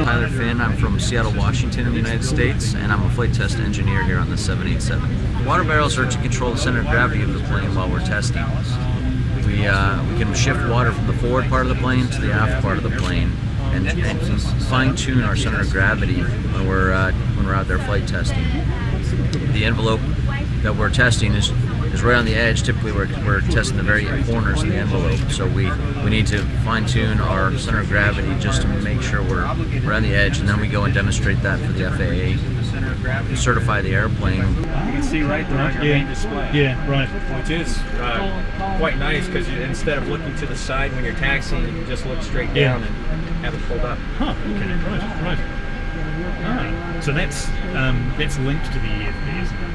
Tyler Finn. I'm from Seattle, Washington in the United States, and I'm a flight test engineer here on the 787. Water barrels are to control the center of gravity of the plane while we're testing. We can shift water from the forward part of the plane to the aft part of the plane and fine-tune our center of gravity when we're out there flight testing. The envelope that we're testing is right on the edge. Typically we're testing the very corners of the envelope, so we need to fine-tune our center of gravity just to make sure we're on the edge, and then we go and demonstrate that for the FAA, certify the airplane. You can see right there on your main display. Yeah, right. Which is quite nice, because instead of looking to the side when you're taxiing, you just look straight down and have it pulled up. Huh, okay, right. Ah, so that's linked to the EFB, isn't it?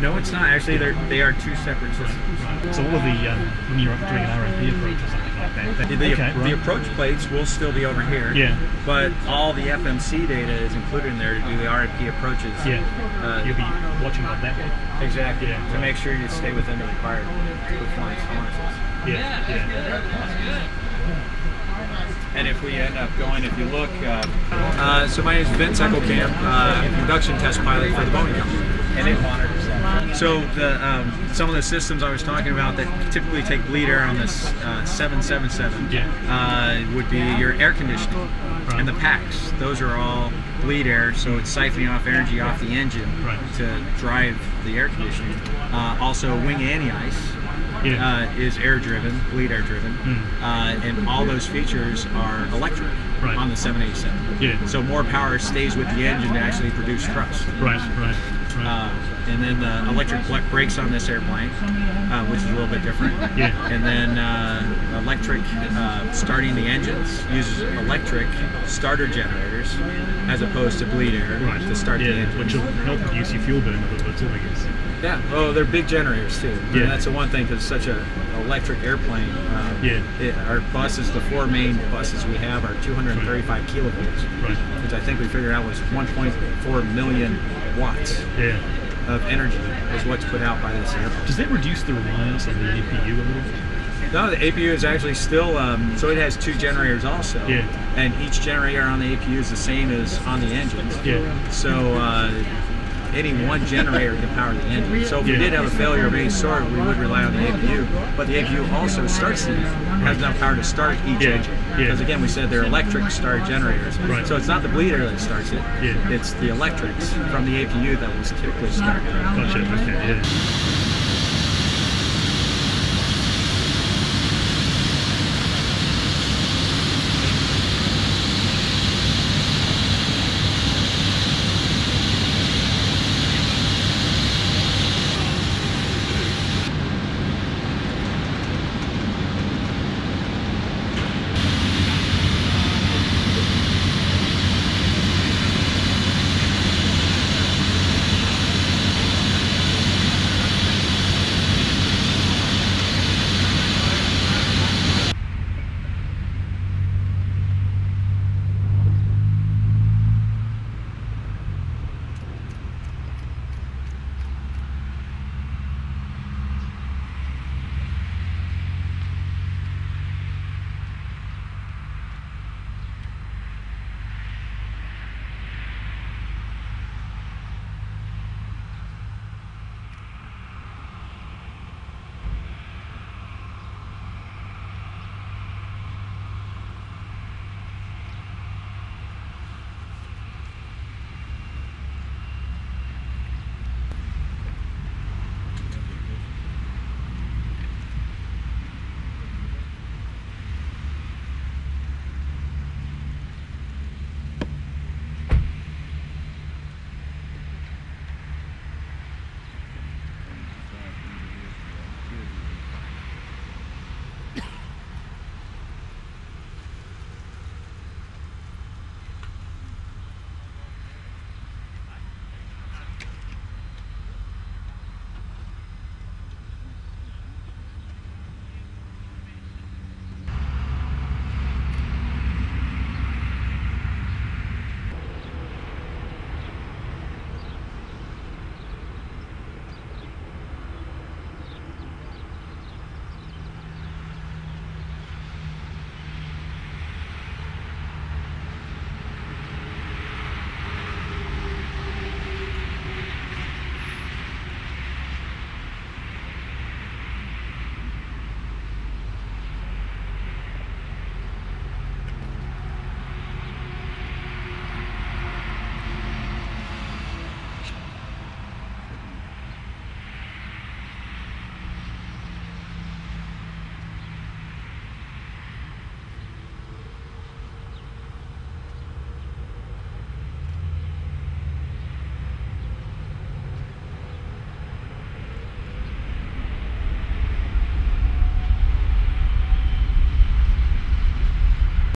No, it's not. Actually, they are two separate systems. Right. So all of the when you're doing an RNP approach or something like that, the approach plates will still be over here. Yeah. But all the FMC data is included in there to do the RNP approaches. Yeah. You'll be watching on that one. Exactly. Yeah. To make sure you stay within the required performance bonuses. Yeah. And if we end up going, if you look, so my name is Vince Eichelkamp, production test pilot for the Boeing Company. And it monitors that. So the, some of the systems I was talking about that typically take bleed air on this 777 would be your air conditioning and the packs. Those are all bleed air, so it's siphoning off energy off the engine to drive the air conditioning. Also, wing anti-ice is air-driven, bleed air-driven, and all those features are electric on the 787. Yeah. So more power stays with the engine to actually produce thrust. Right. And then the electric brakes on this airplane, which is a little bit different. Yeah. And then electric starting the engines uses electric starter generators as opposed to bleed air to start the engine, which will help reduce your fuel burn a little bit too, I guess. Yeah. Oh, they're big generators too. Yeah. And that's the one thing, because such an electric airplane. Our buses, the four main buses we have, are 235 kilovolts, which I think we figured out was 1.4 million watts. Yeah. Of energy is what's put out by this airplane. Does that reduce the reliance on the APU a little bit? No, the APU is actually still, so it has two generators also, and each generator on the APU is the same as on the engines. Yeah. So any one generator can power the engine. So if we did have a failure of any sort, we would rely on the APU, but the APU also starts the engine, has enough power to start each engine. Because again, we said they're electric start generators. Right. So it's not the bleed air that starts it, it's the electrics from the APU that will typically start. Gotcha, okay, yeah.